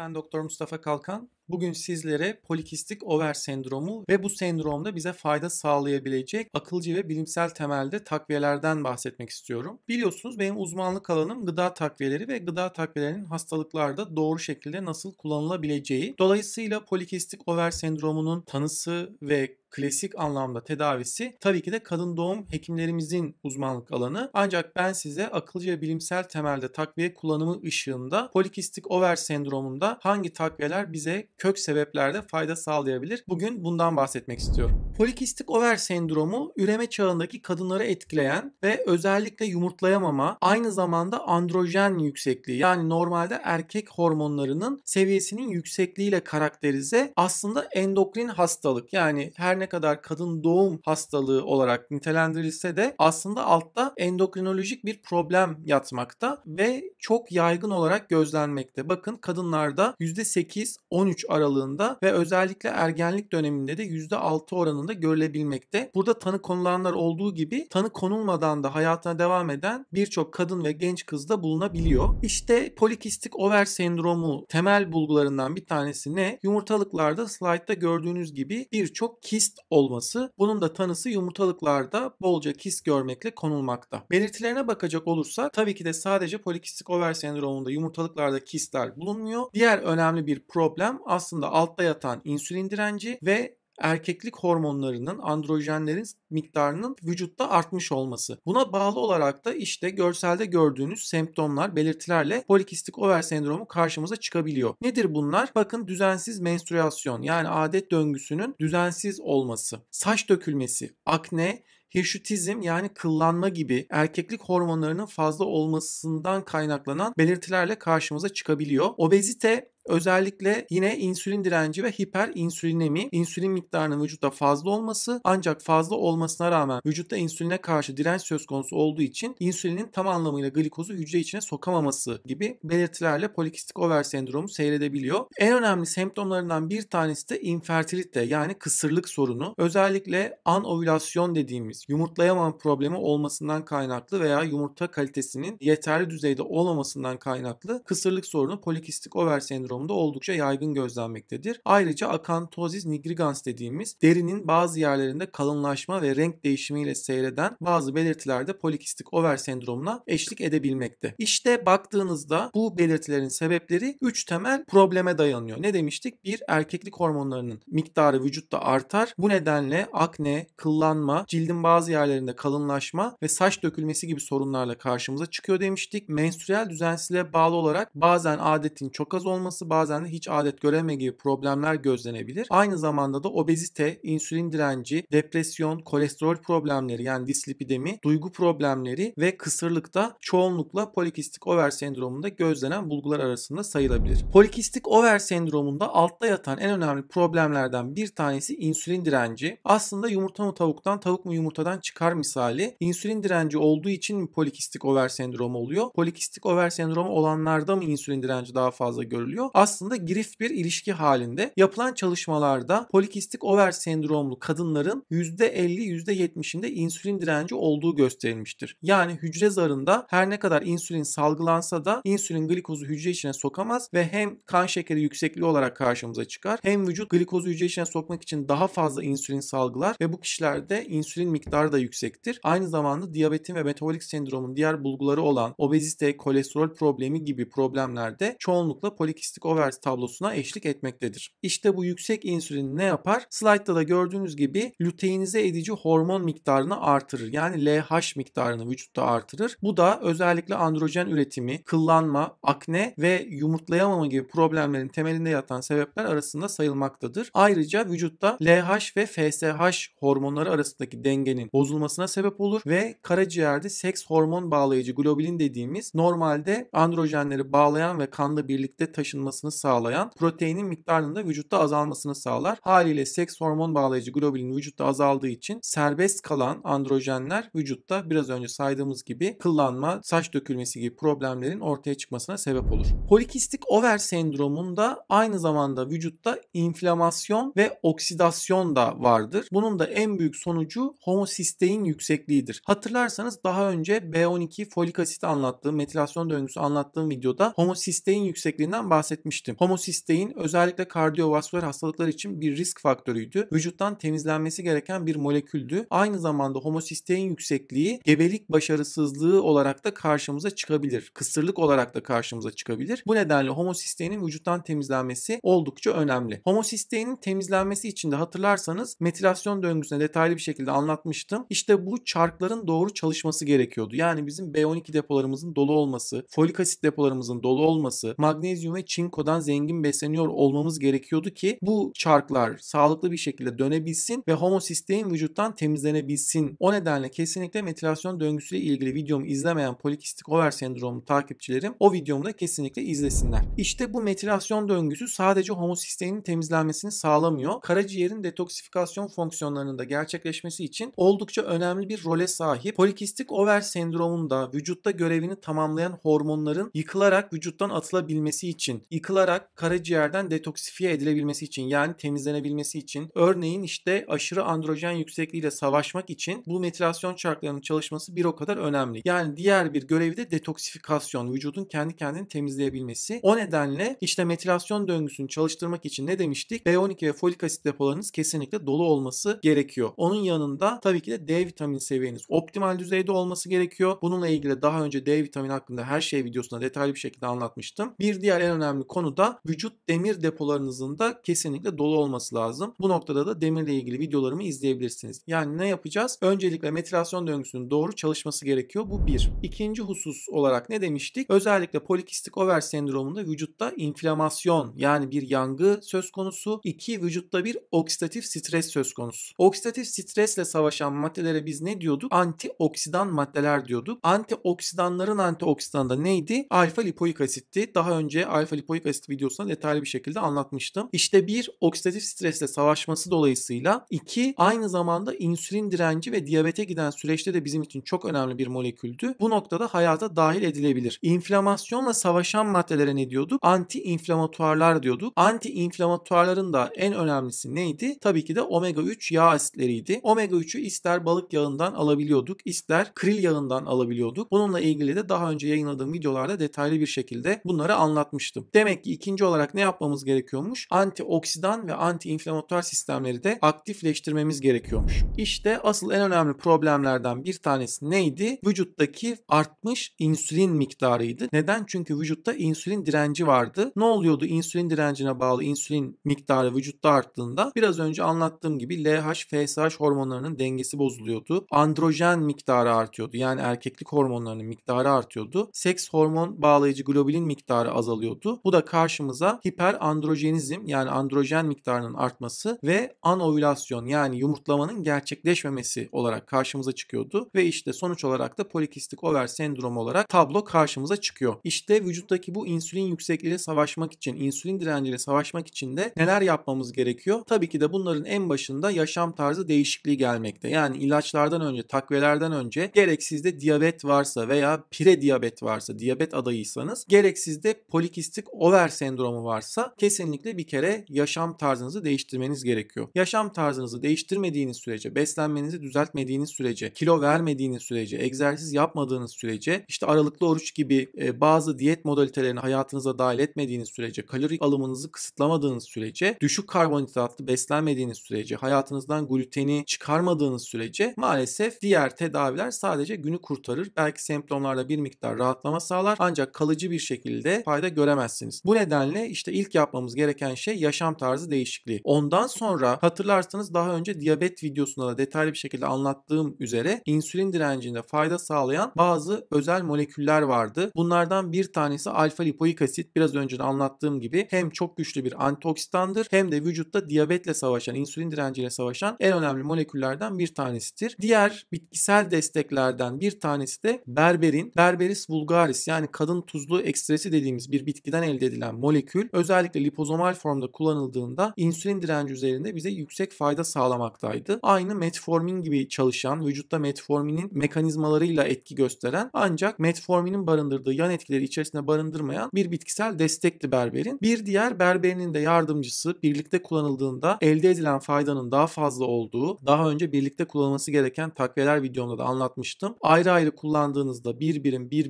Ben Dr. Mustafa Kalkan. Bugün sizlere polikistik over sendromu ve bu sendromda bize fayda sağlayabilecek akılcı ve bilimsel temelde takviyelerden bahsetmek istiyorum. Biliyorsunuz benim uzmanlık alanım gıda takviyeleri ve gıda takviyelerinin hastalıklarda doğru şekilde nasıl kullanılabileceği. Dolayısıyla polikistik over sendromunun tanısı ve klasik anlamda tedavisi tabii ki de kadın doğum hekimlerimizin uzmanlık alanı. Ancak ben size akılcı ve bilimsel temelde takviye kullanımı ışığında polikistik over sendromunda hangi takviyeler bize kök sebeplerde fayda sağlayabilir? Bugün bundan bahsetmek istiyorum. Polikistik over sendromu üreme çağındaki kadınları etkileyen ve özellikle yumurtlayamama, aynı zamanda androjen yüksekliği yani normalde erkek hormonlarının seviyesinin yüksekliğiyle karakterize aslında endokrin hastalık yani her ne kadar kadın doğum hastalığı olarak nitelendirilse de aslında altta endokrinolojik bir problem yatmakta ve çok yaygın olarak gözlenmekte. Bakın kadınlarda %8-13 aralığında ve özellikle ergenlik döneminde de %6 oranında görülebilmekte. Burada tanı konulanlar olduğu gibi tanı konulmadan da hayatına devam eden birçok kadın ve genç kız da bulunabiliyor. İşte polikistik over sendromu temel bulgularından bir tanesi ne? Yumurtalıklarda slaytta gördüğünüz gibi birçok kist olması. Bunun da tanısı yumurtalıklarda bolca kist görmekle konulmakta. Belirtilerine bakacak olursak tabii ki de sadece polikistik over sendromunda yumurtalıklarda kistler bulunmuyor. Diğer önemli bir problem aslında altta yatan insülin direnci ve erkeklik hormonlarının, androjenlerin miktarının vücutta artmış olması. Buna bağlı olarak da işte görselde gördüğünüz semptomlar, belirtilerle polikistik over sendromu karşımıza çıkabiliyor. Nedir bunlar? Bakın düzensiz menstrüasyon yani adet döngüsünün düzensiz olması, saç dökülmesi, akne, hirşütizm yani kıllanma gibi erkeklik hormonlarının fazla olmasından kaynaklanan belirtilerle karşımıza çıkabiliyor. Obezite özellikle yine insülin direnci ve hiperinsülinemi, insülin miktarının vücutta fazla olması ancak fazla olmasına rağmen vücutta insüline karşı direnç söz konusu olduğu için insülinin tam anlamıyla glikozu hücre içine sokamaması gibi belirtilerle polikistik over sendromu seyredebiliyor. En önemli semptomlarından bir tanesi de infertilite yani kısırlık sorunu. Özellikle anovülasyon dediğimiz yumurtlayamama problemi olmasından kaynaklı veya yumurta kalitesinin yeterli düzeyde olmamasından kaynaklı kısırlık sorunu polikistik over sendromunda oldukça yaygın gözlenmektedir. Ayrıca akantozis nigrigans dediğimiz derinin bazı yerlerinde kalınlaşma ve renk değişimiyle seyreden bazı belirtilerde polikistik over sendromuna eşlik edebilmekte. İşte baktığınızda bu belirtilerin sebepleri 3 temel probleme dayanıyor. Ne demiştik? Bir, erkeklik hormonlarının miktarı vücutta artar. Bu nedenle akne, kıllanma, cildin bazı yerlerinde kalınlaşma ve saç dökülmesi gibi sorunlarla karşımıza çıkıyor demiştik. Menstrüel düzensizliğe bağlı olarak bazen adetin çok az olması, bazen de hiç adet göreme gibi problemler gözlenebilir. Aynı zamanda da obezite, insülin direnci, depresyon, kolesterol problemleri yani dislipidemi, duygu problemleri ve kısırlıkta çoğunlukla polikistik over sendromunda gözlenen bulgular arasında sayılabilir. Polikistik over sendromunda altta yatan en önemli problemlerden bir tanesi insülin direnci. Aslında yumurta mı tavuktan, tavuk mu yumurtadan çıkar misali. İnsülin direnci olduğu için mi polikistik over sendromu oluyor? Polikistik over sendromu olanlarda mı insülin direnci daha fazla görülüyor? Aslında girift bir ilişki halinde. Yapılan çalışmalarda polikistik over sendromlu kadınların %50-%70'inde insülin direnci olduğu gösterilmiştir. Yani hücre zarında her ne kadar insülin salgılansa da insülin glikozu hücre içine sokamaz ve hem kan şekeri yüksekliği olarak karşımıza çıkar hem vücut glikozu hücre içine sokmak için daha fazla insülin salgılar ve bu kişilerde insülin miktarı da yüksektir. Aynı zamanda diyabetin ve metabolik sendromun diğer bulguları olan obezite, kolesterol problemi gibi problemlerde çoğunlukla polikistik over tablosuna eşlik etmektedir. İşte bu yüksek insülin ne yapar? Slaytta da gördüğünüz gibi lüteinize edici hormon miktarını artırır. Yani LH miktarını vücutta artırır. Bu da özellikle androjen üretimi, kıllanma, akne ve yumurtlayamama gibi problemlerin temelinde yatan sebepler arasında sayılmaktadır. Ayrıca vücutta LH ve FSH hormonları arasındaki dengenin bozulmasına sebep olur ve karaciğerde seks hormon bağlayıcı globulin dediğimiz normalde androjenleri bağlayan ve kanla birlikte taşınmasını sağlayan proteinin miktarının da vücutta azalmasını sağlar. Haliyle seks hormon bağlayıcı globulin vücutta azaldığı için serbest kalan androjenler vücutta biraz önce saydığımız gibi kıllanma, saç dökülmesi gibi problemlerin ortaya çıkmasına sebep olur. Polikistik over sendromunda aynı zamanda vücutta inflamasyon ve oksidasyon da vardır. Bunun da en büyük sonucu homosistein yüksekliğidir. Hatırlarsanız daha önce B12 folik asit anlattığım, metilasyon döngüsü anlattığım videoda homosistein yüksekliğinden bahsetmiştim. bahsetmiştim. Homosistein özellikle kardiyovasküler hastalıklar için bir risk faktörüydü. Vücuttan temizlenmesi gereken bir moleküldü. Aynı zamanda homosistein yüksekliği gebelik başarısızlığı olarak da karşımıza çıkabilir. Kısırlık olarak da karşımıza çıkabilir. Bu nedenle homosisteinin vücuttan temizlenmesi oldukça önemli. Homosisteinin temizlenmesi için de hatırlarsanız metilasyon döngüsüne detaylı bir şekilde anlatmıştım. İşte bu çarkların doğru çalışması gerekiyordu. Yani bizim B12 depolarımızın dolu olması, folik asit depolarımızın dolu olması, magnezyum ve çinkodan zengin besleniyor olmamız gerekiyordu ki bu çarklar sağlıklı bir şekilde dönebilsin ve homosistein vücuttan temizlenebilsin. O nedenle kesinlikle metilasyon döngüsüyle ilgili videomu izlemeyen polikistik over sendromu takipçilerim o videomu da kesinlikle izlesinler. İşte bu metilasyon döngüsü sadece homosisteinin temizlenmesini sağlamıyor. Karaciğerin detoksifikasyon fonksiyonlarının da gerçekleşmesi için oldukça önemli bir role sahip. Polikistik over sendromunda vücutta görevini tamamlayan hormonların yıkılarak vücuttan atılabilmesi için, yıkılarak karaciğerden detoksifiye edilebilmesi için, yani temizlenebilmesi için, örneğin işte aşırı androjen yüksekliğiyle savaşmak için bu metilasyon çarklarının çalışması bir o kadar önemli. Yani diğer bir görevi de detoksifikasyon, vücudun kendi kendini temizleyebilmesi. O nedenle işte metilasyon döngüsünü çalıştırmak için ne demiştik? B12 ve folik asit depolarınız kesinlikle dolu olması gerekiyor. Onun yanında tabii ki de D vitamini seviyeniz optimal düzeyde olması gerekiyor. Bununla ilgili daha önce D vitamini hakkında her şey videosunda detaylı bir şekilde anlatmıştım. Bir diğer en önemli konu da vücut demir depolarınızın da kesinlikle dolu olması lazım. Bu noktada da demirle ilgili videolarımı izleyebilirsiniz. Yani ne yapacağız? Öncelikle metilasyon döngüsünün doğru çalışması gerekiyor. Bu bir. İkinci husus olarak ne demiştik? Özellikle polikistik over sendromunda vücutta inflamasyon, yani bir yangı söz konusu. İki, vücutta bir oksidatif stres söz konusu. Oksidatif stresle savaşan maddelere biz ne diyorduk? Antioksidan maddeler diyorduk. Antioksidanların antioksidanı da neydi? Alfa lipoik asitti. Daha önce alfa lipoik asit videosunda detaylı bir şekilde anlatmıştım. İşte bir, oksidatif stresle savaşması dolayısıyla. İki, aynı zamanda insülin direnci ve diyabete giden süreçte de bizim için çok önemli bir moleküldü. Bu noktada hayata dahil edilebilir. İnflamasyonla savaşan maddelere ne diyorduk? Anti-inflamatuarlar diyorduk. Anti-inflamatuarların da en önemlisi neydi? Tabii ki de omega 3 yağ asitleriydi. Omega 3'ü ister balık yağından alabiliyorduk, ister kril yağından alabiliyorduk. Bununla ilgili de daha önce yayınladığım videolarda detaylı bir şekilde bunları anlatmıştım. Demek ki ikinci olarak ne yapmamız gerekiyormuş? Antioksidan ve anti-inflamatuar sistemleri de aktifleştirmemiz gerekiyormuş. İşte asıl en önemli problemlerden bir tanesi neydi? Vücuttaki artmış insülin miktarıydı. Neden? Çünkü vücutta insülin direnci vardı. Ne oluyordu insülin direncine bağlı insülin miktarı vücutta arttığında? Biraz önce anlattığım gibi LH, FSH hormonlarının dengesi bozuluyordu. Androjen miktarı artıyordu. Yani erkeklik hormonlarının miktarı artıyordu. Seks hormon bağlayıcı globulin miktarı azalıyordu. Bu da karşımıza hiperandrojenizm, yani androjen miktarının artması ve anovülasyon, yani yumurtlamanın gerçekleşmemesi olarak karşımıza çıkıyordu. Ve işte sonuç olarak da polikistik over sendromu olarak tablo karşımıza çıkıyor. İşte vücuttaki bu insülin yüksekliğiyle savaşmak için, insülin direnciyle savaşmak için de neler yapmamız gerekiyor? Tabii ki de bunların en başında yaşam tarzı değişikliği gelmekte. Yani ilaçlardan önce, takviyelerden önce, gereksiz de diyabet varsa veya prediyabet varsa, diyabet adayıysanız, gereksiz de polikistik over sendromu varsa kesinlikle bir kere yaşam tarzınızı değiştirmeniz gerekiyor. Yaşam tarzınızı değiştirmediğiniz sürece, beslenmenizi düzeltmediğiniz sürece, kilo vermediğiniz sürece, egzersiz yapmadığınız sürece, işte aralıklı oruç gibi bazı diyet modalitelerini hayatınıza dahil etmediğiniz sürece, kalori alımınızı kısıtlamadığınız sürece, düşük karbonhidratlı beslenmediğiniz sürece, hayatınızdan gluteni çıkarmadığınız sürece maalesef diğer tedaviler sadece günü kurtarır. Belki semptomlarda bir miktar rahatlama sağlar ancak kalıcı bir şekilde fayda göremezsiniz. Bu nedenle işte ilk yapmamız gereken şey yaşam tarzı değişikliği. Ondan sonra hatırlarsanız daha önce diyabet videosunda da detaylı bir şekilde anlattığım üzere insülin direncinde fayda sağlayan bazı özel moleküller vardı. Bunlardan bir tanesi alfa lipoik asit. Biraz önce de anlattığım gibi hem çok güçlü bir antioksidandır hem de vücutta diyabetle savaşan, insülin direnciyle savaşan en önemli moleküllerden bir tanesidir. Diğer bitkisel desteklerden bir tanesi de berberin, berberis vulgaris, yani kadın tuzlu ekstresi dediğimiz bir bitkiden elde edilen molekül. Özellikle lipozomal formda kullanıldığında insülin direnci üzerinde bize yüksek fayda sağlamaktaydı. Aynı metformin gibi çalışan, vücutta metforminin mekanizmalarıyla etki gösteren ancak metforminin barındırdığı yan etkileri içerisinde barındırmayan bir bitkisel destekti berberin. Bir diğer, berberinin de yardımcısı, birlikte kullanıldığında elde edilen faydanın daha fazla olduğu, daha önce birlikte kullanılması gereken takviyeler videomda da anlatmıştım. Ayrı ayrı kullandığınızda bir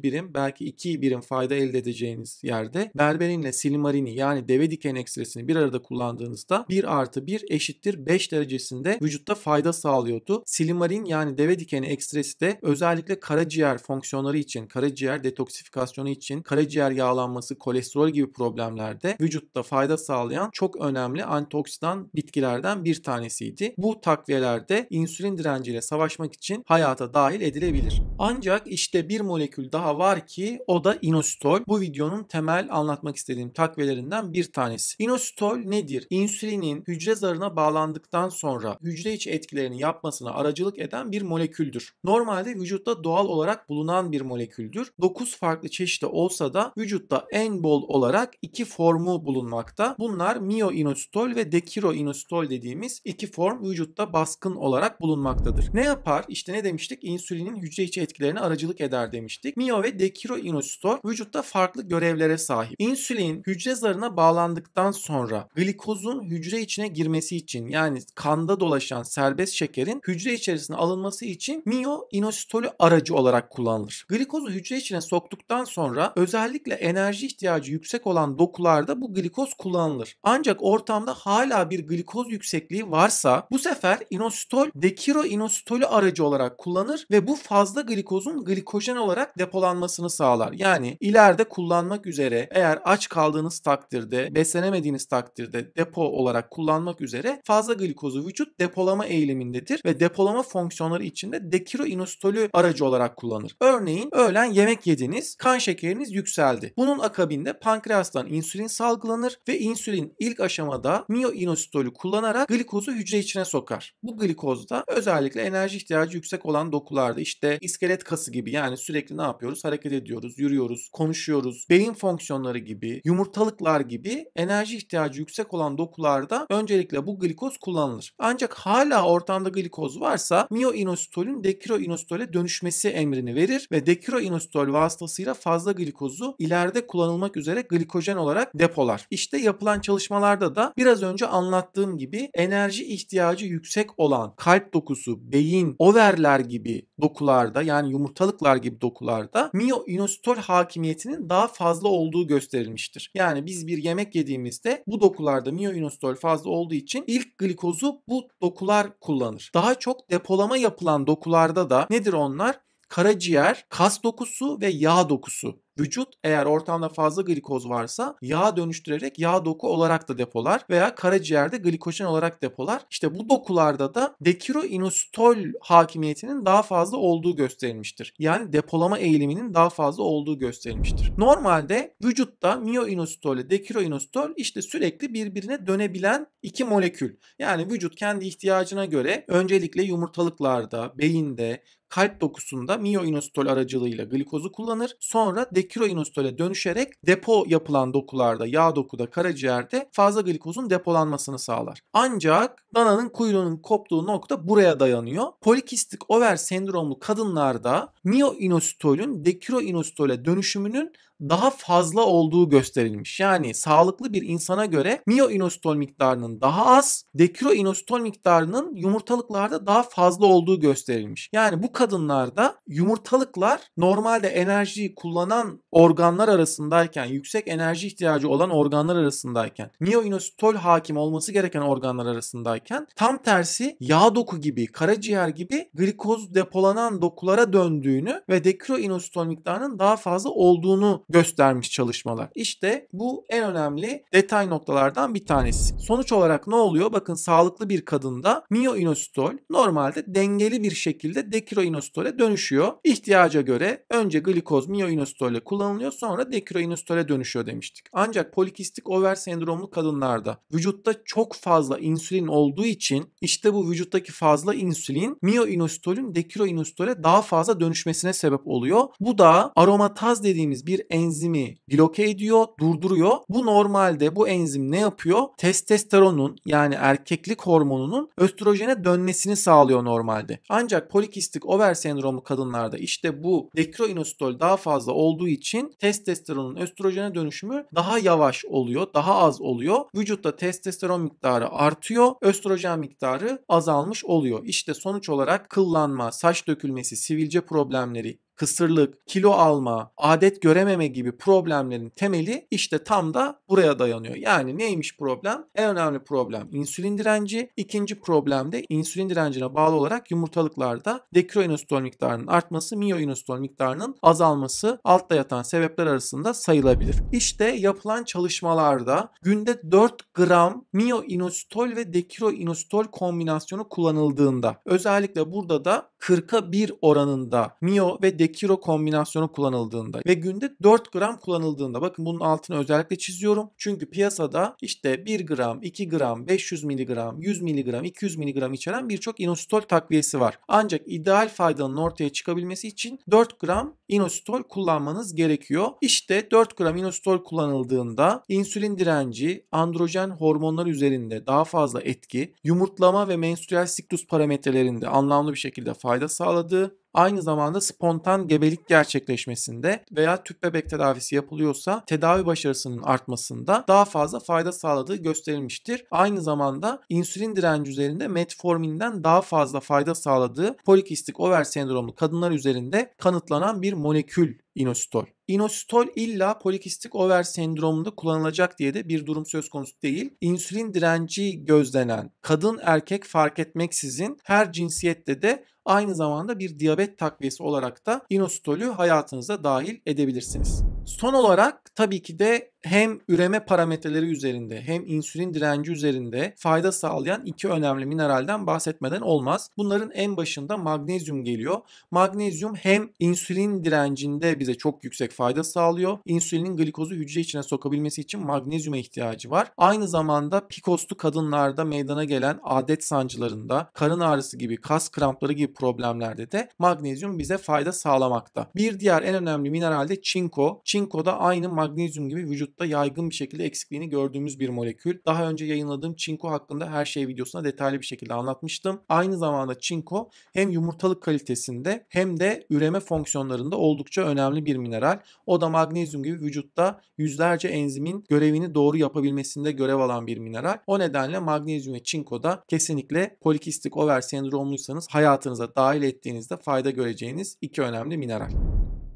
birim, belki iki birim fayda elde edeceğiniz yerde berberin berberinle silimarini yani deve dikeni ekstresini bir arada kullandığınızda 1+1=5 derecesinde vücutta fayda sağlıyordu. Silimarin yani deve dikeni ekstresi de özellikle karaciğer fonksiyonları için, karaciğer detoksifikasyonu için, karaciğer yağlanması, kolesterol gibi problemlerde vücutta fayda sağlayan çok önemli antioksidan bitkilerden bir tanesiydi. Bu takviyelerde insülin direnciyle savaşmak için hayata dahil edilebilir. Ancak işte bir molekül daha var ki o da inositol. Bu videonun temel anlatmak istediğim takviyelerinden bir tanesi. İnositol nedir? İnsülinin hücre zarına bağlandıktan sonra hücre içi etkilerini yapmasına aracılık eden bir moleküldür. Normalde vücutta doğal olarak bulunan bir moleküldür. 9 farklı çeşidi olsa da vücutta en bol olarak 2 formu bulunmakta. Bunlar myo-inositol ve D-chiro-inositol dediğimiz 2 form vücutta baskın olarak bulunmaktadır. Ne yapar? İşte ne demiştik? İnsülinin hücre içi etkilerine aracılık eder demiştik. Myo ve D-chiro-inositol vücutta farklı görevlere sahip. İnsülin hücre zarına bağlandıktan sonra glikozun hücre içine girmesi için yani kanda dolaşan serbest şekerin hücre içerisine alınması için myo-inositolü aracı olarak kullanılır. Glikozu hücre içine soktuktan sonra özellikle enerji ihtiyacı yüksek olan dokularda bu glikoz kullanılır. Ancak ortamda hala bir glikoz yüksekliği varsa bu sefer inositol D-chiro-inositolü aracı olarak kullanır ve bu fazla glikozun glikojen olarak depolanmasını sağlar. Yani ileride kullanmak üzere eğer aç kaldığınız takdirde, beslenemediğiniz takdirde depo olarak kullanmak üzere fazla glikozu vücut depolama eğilimindedir ve depolama fonksiyonları içinde D-chiro-inositolü aracı olarak kullanır. Örneğin öğlen yemek yediniz, kan şekeriniz yükseldi. Bunun akabinde pankreastan insülin salgılanır ve insülin ilk aşamada myo-inositolü kullanarak glikozu hücre içine sokar. Bu glikoz da özellikle enerji ihtiyacı yüksek olan dokularda işte iskelet kası gibi yani sürekli ne yapıyoruz? Hareket ediyoruz, yürüyoruz, konuşuyoruz, beyin fonksiyonları gibi, yumurtalıklar gibi enerji ihtiyacı yüksek olan dokularda öncelikle bu glikoz kullanılır. Ancak hala ortamda glikoz varsa myo-inositolün D-chiro-inositole dönüşmesi emrini verir ve D-chiro-inositol vasıtasıyla fazla glikozu ileride kullanılmak üzere glikojen olarak depolar. İşte yapılan çalışmalarda da biraz önce anlattığım gibi enerji ihtiyacı yüksek olan kalp dokusu, beyin, overler gibi dokularda yani yumurtalıklar gibi dokularda myo-inositol hakimiyetinin daha fazla olduğu gösterilmiştir. Yani biz bir yemek yediğimizde bu dokularda myo-inositol fazla olduğu için ilk glikozu bu dokular kullanır. Daha çok depolama yapılan dokularda da nedir onlar? Karaciğer, kas dokusu ve yağ dokusu. Vücut eğer ortamda fazla glikoz varsa yağa dönüştürerek yağ doku olarak da depolar veya karaciğerde glikojen olarak depolar. İşte bu dokularda da D-chiro-inositol hakimiyetinin daha fazla olduğu gösterilmiştir. Yani depolama eğiliminin daha fazla olduğu gösterilmiştir. Normalde vücutta myo-inositol ile D-chiro-inositol işte sürekli birbirine dönebilen iki molekül. Yani vücut kendi ihtiyacına göre öncelikle yumurtalıklarda, beyinde, kalp dokusunda myo-inositol aracılığıyla glikozu kullanır. Sonra D-chiro-inositole dönüşerek depo yapılan dokularda, yağ dokuda, karaciğerde fazla glikozun depolanmasını sağlar. Ancak dananın kuyruğunun koptuğu nokta buraya dayanıyor. Polikistik over sendromlu kadınlarda myo-inositolün D-chiro-inositole dönüşümünün daha fazla olduğu gösterilmiş. Yani sağlıklı bir insana göre myo-inositol miktarının daha az, D-chiro-inositol miktarının yumurtalıklarda daha fazla olduğu gösterilmiş. Yani bu kadınlarda yumurtalıklar normalde enerjiyi kullanan organlar arasındayken, yüksek enerji ihtiyacı olan organlar arasındayken, myo-inositol hakim olması gereken organlar arasındayken tam tersi yağ doku gibi, karaciğer gibi glikoz depolanan dokulara döndüğünü ve D-chiro-inositol miktarının daha fazla olduğunu göstermiş çalışmalar. İşte bu en önemli detay noktalardan bir tanesi. Sonuç olarak ne oluyor? Bakın sağlıklı bir kadında myo-inositol normalde dengeli bir şekilde D-chiro-inositole dönüşüyor. İhtiyaca göre önce glikoz myo-inositole kullanılıyor sonra D-chiro-inositole dönüşüyor demiştik. Ancak polikistik over sendromlu kadınlarda vücutta çok fazla insülin olduğu için işte bu vücuttaki fazla insülin myo-inositolün D-chiro-inositole daha fazla dönüşmesine sebep oluyor. Bu da aromataz dediğimiz bir enzimi bloke ediyor, durduruyor. Bu normalde bu enzim ne yapıyor? Testosteronun yani erkeklik hormonunun östrojene dönmesini sağlıyor normalde. Ancak polikistik over sendromu kadınlarda işte bu D-chiro-inositol daha fazla olduğu için testosteronun östrojene dönüşümü daha yavaş oluyor, daha az oluyor. Vücutta testosteron miktarı artıyor, östrojen miktarı azalmış oluyor. İşte sonuç olarak kıllanma, saç dökülmesi, sivilce problemleri, kısırlık, kilo alma, adet görememe gibi problemlerin temeli işte tam da buraya dayanıyor. Yani neymiş problem? En önemli problem insülin direnci. İkinci problem de insülin direncine bağlı olarak yumurtalıklarda D-chiro-inositol miktarının artması, myo-inositol miktarının azalması altta yatan sebepler arasında sayılabilir. İşte yapılan çalışmalarda günde 4 gram myo-inositol ve D-chiro-inositol kombinasyonu kullanıldığında, özellikle burada da 40'a 1 oranında myo ve D-chiro kombinasyonu kullanıldığında ve günde 4 gram kullanıldığında, bakın bunun altını özellikle çiziyorum. Çünkü piyasada işte 1 gram, 2 gram, 500 miligram, 100 miligram, 200 miligram içeren birçok inositol takviyesi var. Ancak ideal faydanın ortaya çıkabilmesi için 4 gram inositol kullanmanız gerekiyor. İşte 4 gram inositol kullanıldığında insülin direnci, androjen hormonları üzerinde daha fazla etki, yumurtlama ve menstrüel siklus parametrelerinde anlamlı bir şekilde fayda sağladığı, aynı zamanda spontan gebelik gerçekleşmesinde veya tüp bebek tedavisi yapılıyorsa tedavi başarısının artmasında daha fazla fayda sağladığı gösterilmiştir. Aynı zamanda insülin direnci üzerinde metforminden daha fazla fayda sağladığı polikistik over sendromlu kadınlar üzerinde kanıtlanan bir molekül inositol. İnositol illa polikistik over sendromunda kullanılacak diye de bir durum söz konusu değil. İnsülin direnci gözlenen kadın erkek fark etmeksizin her cinsiyette de aynı zamanda bir diyabet takviyesi olarak da inositolü hayatınıza dahil edebilirsiniz. Son olarak tabii ki de hem üreme parametreleri üzerinde hem insülin direnci üzerinde fayda sağlayan iki önemli mineralden bahsetmeden olmaz. Bunların en başında magnezyum geliyor. Magnezyum hem insülin direncinde bize çok yüksek fayda sağlıyor. İnsülinin glikozu hücre içine sokabilmesi için magnezyuma ihtiyacı var. Aynı zamanda pikoslu kadınlarda meydana gelen adet sancılarında, karın ağrısı gibi, kas krampları gibi problemlerde de magnezyum bize fayda sağlamakta. Bir diğer en önemli mineral de çinko. Çinko da aynı magnezyum gibi vücutta yaygın bir şekilde eksikliğini gördüğümüz bir molekül. Daha önce yayınladığım çinko hakkında her şey videosuna detaylı bir şekilde anlatmıştım. Aynı zamanda çinko hem yumurtalık kalitesinde hem de üreme fonksiyonlarında oldukça önemli bir mineral. O da magnezyum gibi vücutta yüzlerce enzimin görevini doğru yapabilmesinde görev alan bir mineral. O nedenle magnezyum ve çinko da kesinlikle polikistik over sendromluysanız hayatınıza dahil ettiğinizde fayda göreceğiniz iki önemli mineral.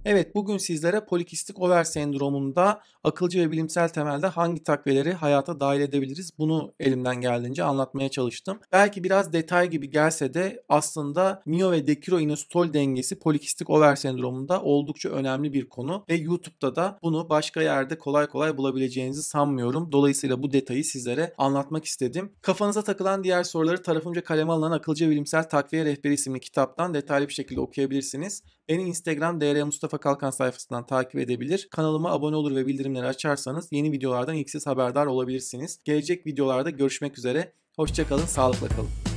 Evet, bugün sizlere polikistik over sendromunda akılcı ve bilimsel temelde hangi takviyeleri hayata dahil edebiliriz bunu elimden geldiğince anlatmaya çalıştım. Belki biraz detay gibi gelse de aslında myo ve D-chiro-inositol dengesi polikistik over sendromunda oldukça önemli bir konu ve YouTube'da da bunu başka yerde kolay kolay bulabileceğinizi sanmıyorum. Dolayısıyla bu detayı sizlere anlatmak istedim. Kafanıza takılan diğer soruları tarafımca kaleme alınan Akılcı Bilimsel Takviye Rehberi isimli kitaptan detaylı bir şekilde okuyabilirsiniz. Beni Instagram Dr. Mustafa Kalkan sayfasından takip edebilir, kanalıma abone olur ve bildirimleri açarsanız yeni videolardan ilk siz haberdar olabilirsiniz. Gelecek videolarda görüşmek üzere, hoşça kalın, sağlıkla kalın.